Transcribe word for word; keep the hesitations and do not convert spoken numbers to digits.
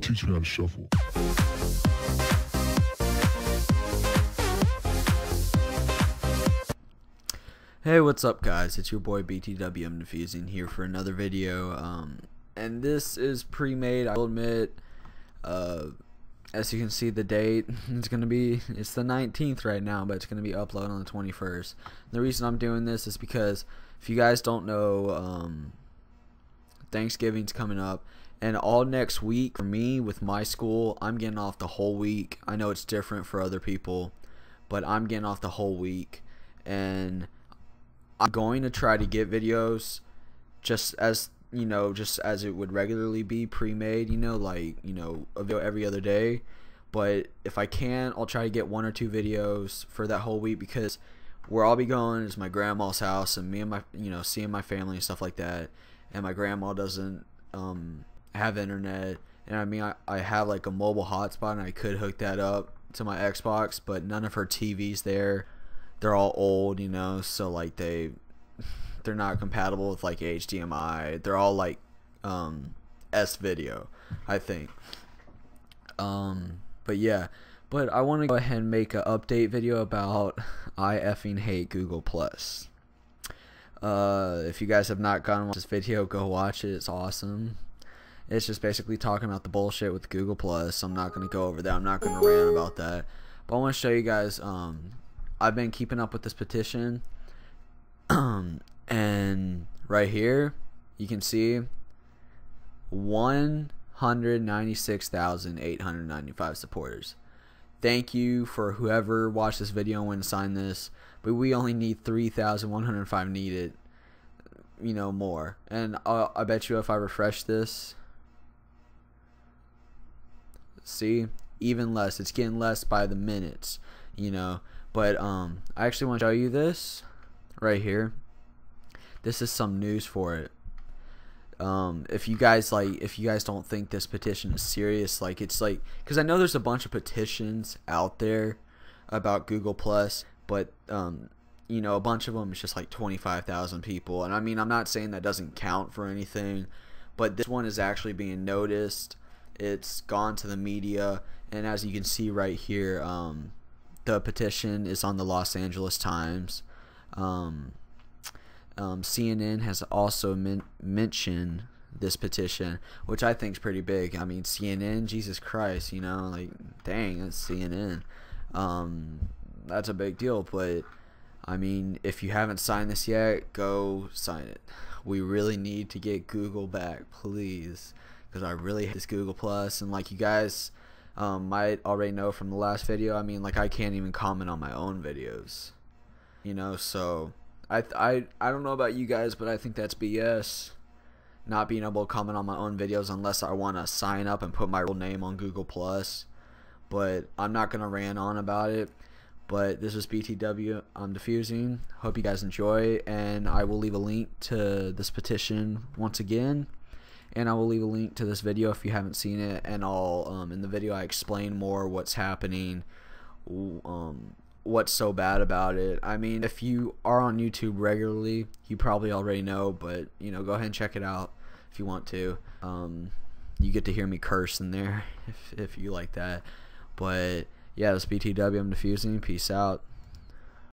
to teach me how to shuffle. Hey, what's up guys? It's your boy BTWimDEFUSING here for another video. Um, and this is pre-made, I'll admit. Uh, as you can see the date, it's going to be, it's the nineteenth right now, but it's going to be uploaded on the twenty-first. And the reason I'm doing this is because, if you guys don't know, um, Thanksgiving's coming up, and all next week for me with my school, I'm getting off the whole week. I know it's different for other people, but I'm getting off the whole week, and I'm going to try to get videos just as you know just as it would regularly be, pre-made, you know like you know a video every other day. But if I can, I'll try to get one or two videos for that whole week, because where I'll be going is my grandma's house, and me and my you know seeing my family and stuff like that. And my grandma doesn't um, have internet, and I mean I, I have like a mobile hotspot, and I could hook that up to my Xbox, but none of her T Vs there. They're all old, you know, so like they they're not compatible with like H D M I. They're all like um, S video, I think. Um, but yeah, but I want to go ahead and make an update video about I effing hate Google Plus. Uh, if you guys have not gone and watched this video, go watch it. It's awesome. It's just basically talking about the bullshit with Google Plus. I'm not going to go over that. I'm not going to rant about that. But I want to show you guys. Um, I've been keeping up with this petition. And right here, you can see one hundred ninety-six thousand eight hundred ninety-five supporters. Thank you for whoever watched this video and went and signed this, but we only need three thousand one hundred five needed, you know, more. And I'll, I bet you if I refresh this, see, even less. It's getting less by the minutes, you know. But um, I actually want to show you this right here. This is some news for it. Um, if you guys like, if you guys don't think this petition is serious, like it's like, because I know there's a bunch of petitions out there about Google Plus, but um, you know, a bunch of them is just like twenty-five thousand people, and I mean, I'm not saying that doesn't count for anything, but this one is actually being noticed. It's gone to the media, and as you can see right here, um, the petition is on the Los Angeles Times. Um, Um, C N N has also men mentioned this petition, which I think is pretty big. I mean, C N N, Jesus Christ, you know, like, dang, that's C N N. Um, that's a big deal, but, I mean, if you haven't signed this yet, go sign it. We really need to get Google back, please, because I really hate this Google Plus, and like you guys um, might already know from the last video, I mean, like, I can't even comment on my own videos, you know, so... I, I, I don't know about you guys, but I think that's B S, not being able to comment on my own videos unless I want to sign up and put my real name on Google Plus. But I'm not going to rant on about it. But this is B T W, I'm diffusing. Hope you guys enjoy, and I will leave a link to this petition once again. And I will leave a link to this video if you haven't seen it, and I'll, um, in the video I explain more what's happening. Um... what's so bad about it. I mean, if you are on YouTube regularly, you probably already know, but you know, go ahead and check it out if you want to. Um, you get to hear me curse in there if, if you like that. But yeah, this is B T W, I'm diffusing. Peace out.